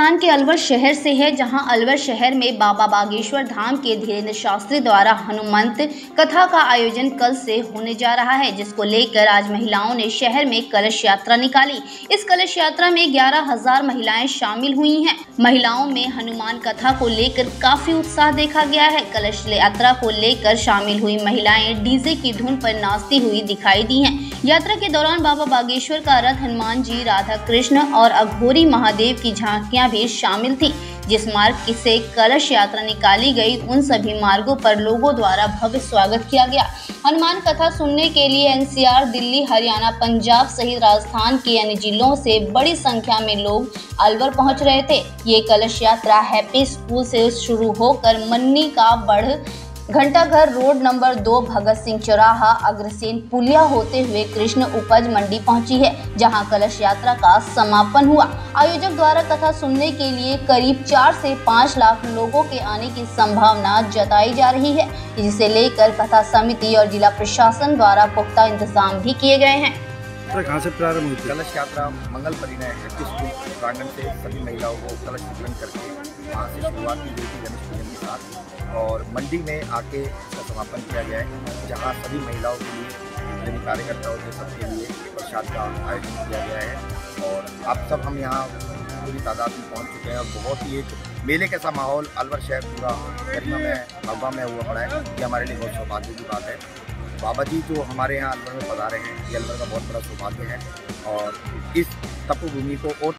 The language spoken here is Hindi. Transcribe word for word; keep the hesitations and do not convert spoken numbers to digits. राजस्थान के अलवर शहर से है, जहां अलवर शहर में बाबा बागेश्वर धाम के धीरेन्द्र शास्त्री द्वारा हनुमंत कथा का आयोजन कल से होने जा रहा है, जिसको लेकर आज महिलाओं ने शहर में कलश यात्रा निकाली। इस कलश यात्रा में ग्यारह हजार महिलाएं शामिल हुई हैं। महिलाओं में हनुमान कथा को लेकर काफी उत्साह देखा गया है। कलश यात्रा को लेकर शामिल हुई महिलाएं डीजे की धुन पर नाचती हुई दिखाई दी हैं। यात्रा के दौरान बाबा बागेश्वर का रथ, हनुमान जी, राधा कृष्ण और अघोरी महादेव की झांकियां भी शामिल थी। जिस मार्ग से कलश यात्रा निकाली गई, उन सभी मार्गों पर लोगों द्वारा भव्य स्वागत किया गया। हनुमान कथा सुनने के लिए N C R, Delhi, Haryana, Punjab सहित राजस्थान के अन्य जिलों से बड़ी संख्या में लोग अलवर पहुंच रहे थे। ये कलश यात्रा हैप्पी स्कूल से शुरू होकर मन्नी का बढ़ घंटाघर रोड नंबर दो, भगत सिंह चौराहा, अग्रसेन पुलिया होते हुए कृष्ण उपज मंडी पहुंची है, जहां कलश यात्रा का समापन हुआ। आयोजक द्वारा कथा सुनने के लिए करीब चार से पाँच लाख लोगों के आने की संभावना जताई जा रही है, जिसे लेकर कथा समिति और जिला प्रशासन द्वारा पुख्ता इंतजाम भी किए गए हैं। कहाँ से प्रारंभ हुई कलश यात्रा? मंगल परिणय प्रांगण से सभी महिलाओं को कलश वितरण करके वहाँ से शुरुआत की गई थी गणेश पूजन के साथ, और मंडी में आके इसका समापन किया गया है, जहाँ सभी महिलाओं के लिए, सभी कार्यकर्ताओं के सबके लिए प्रसाद का आयोजन किया गया है। और आप सब हम यहाँ पूरी तादाद में पहुँच चुके हैं और बहुत ही एक मेले के सा माहौल अलवर शहर पूरा गरिमा में, हवा में हुआ पड़ा है। ये हमारे लिए बहुत सौभाग्य की बात है। बाबा जी जो हमारे यहाँ अलवर में पधारे हैं, ये अलवर का बहुत बड़ा सौभाग्य है और इस तपभूमि को और